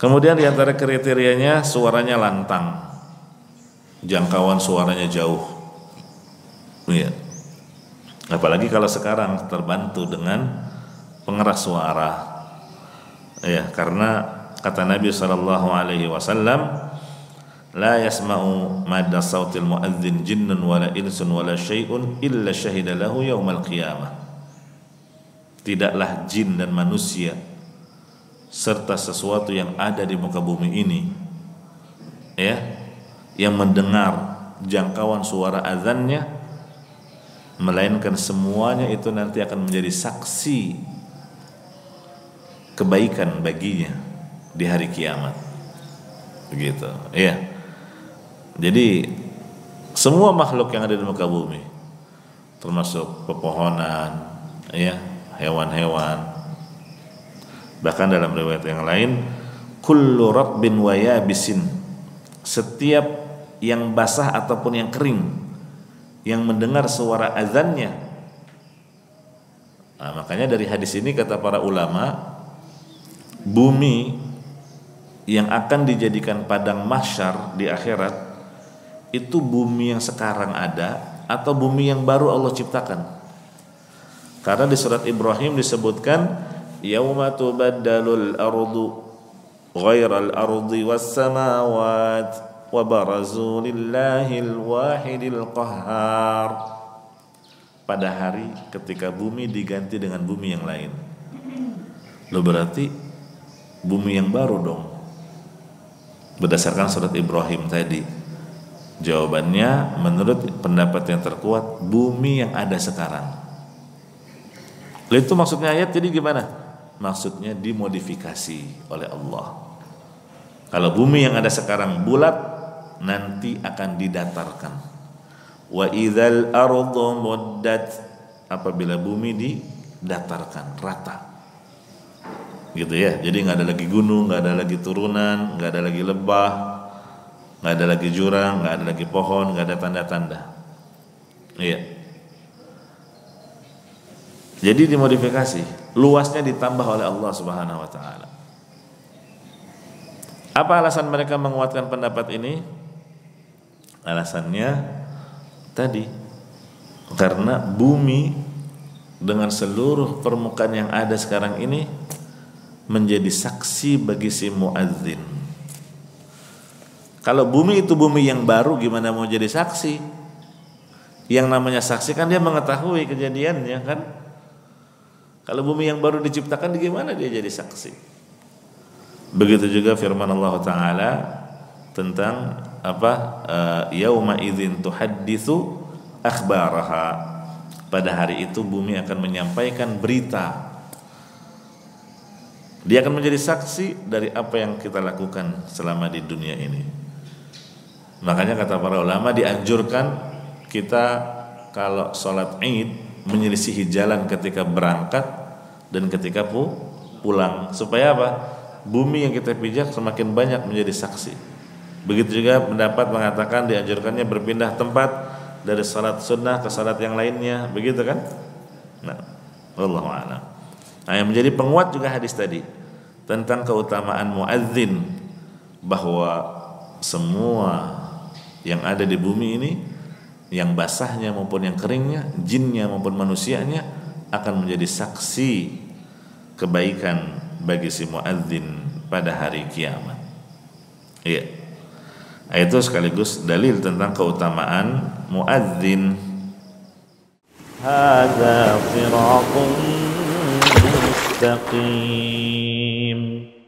Kemudian diantara kriterianya suaranya lantang, jangkauan suaranya jauh. Ya. Apalagi kalau sekarang terbantu dengan pengeras suara. Ya, karena kata Nabi SAW, la yasma'u madda sautil mu'adzin jinnun wala insun wala syai'un illa syahida lahu yaumal qiyamah. Tidaklah jin dan manusia serta sesuatu yang ada di muka bumi ini, ya, yang mendengar jangkauan suara azannya, melainkan semuanya itu nanti akan menjadi saksi kebaikan baginya di hari kiamat. Begitu, ya. Jadi semua makhluk yang ada di muka bumi, termasuk pepohonan, ya, hewan-hewan, bahkan dalam riwayat yang lain, kullu ratbin wa yabisin, setiap yang basah ataupun yang kering yang mendengar suara azannya. Nah, makanya dari hadis ini kata para ulama, bumi yang akan dijadikan padang mahsyar di akhirat itu bumi yang sekarang ada atau bumi yang baru Allah ciptakan. Karena di surat Ibrahim disebutkan, yauma tubaddalul ardu ghairal ardi was samawati wa barazu lillahil wahidil qahhar. Pada hari ketika bumi diganti dengan bumi yang lain. Loh, berarti bumi yang baru dong. Berdasarkan surat Ibrahim tadi. Jawabannya menurut pendapat yang terkuat, bumi yang ada sekarang. Lalu itu maksudnya ayat jadi gimana? Maksudnya dimodifikasi oleh Allah. Kalau bumi yang ada sekarang bulat, nanti akan didatarkan. Wa idzal ardhu muddat, apabila bumi didatarkan rata. Gitu ya. Jadi nggak ada lagi gunung, nggak ada lagi turunan, nggak ada lagi lebah, nggak ada lagi jurang, nggak ada lagi pohon, nggak ada tanda-tanda. Iya. Jadi dimodifikasi. Luasnya ditambah oleh Allah Subhanahu wa ta'ala. Apa alasan mereka menguatkan pendapat ini? Alasannya tadi, karena bumi dengan seluruh permukaan yang ada sekarang ini menjadi saksi bagi si muadzin. Kalau bumi itu bumi yang baru, gimana mau jadi saksi? Yang namanya saksi kan dia mengetahui kejadiannya kan. Kalau bumi yang baru diciptakan, gimana dia jadi saksi? Begitu juga firman Allah Ta'ala tentang apa? Yauma idzin tuhadditsu akhbaraha. Pada hari itu bumi akan menyampaikan berita. Dia akan menjadi saksi dari apa yang kita lakukan selama di dunia ini. Makanya kata para ulama dianjurkan kita kalau sholat Id menyelisihi jalan ketika berangkat dan ketika pulang, supaya apa? Bumi yang kita pijak semakin banyak menjadi saksi. Begitu juga pendapat mengatakan dianjurkannya berpindah tempat dari salat sunnah ke salat yang lainnya, begitu kan? Nah, wallahu a'lam. Nah, yang menjadi penguat juga hadis tadi tentang keutamaan muadzin, bahwa semua yang ada di bumi ini, yang basahnya maupun yang keringnya, jinnya maupun manusianya, akan menjadi saksi kebaikan bagi si muadzin pada hari kiamat. Iya. Itu sekaligus dalil tentang keutamaan muadzin. Hadza shirathun mustaqim.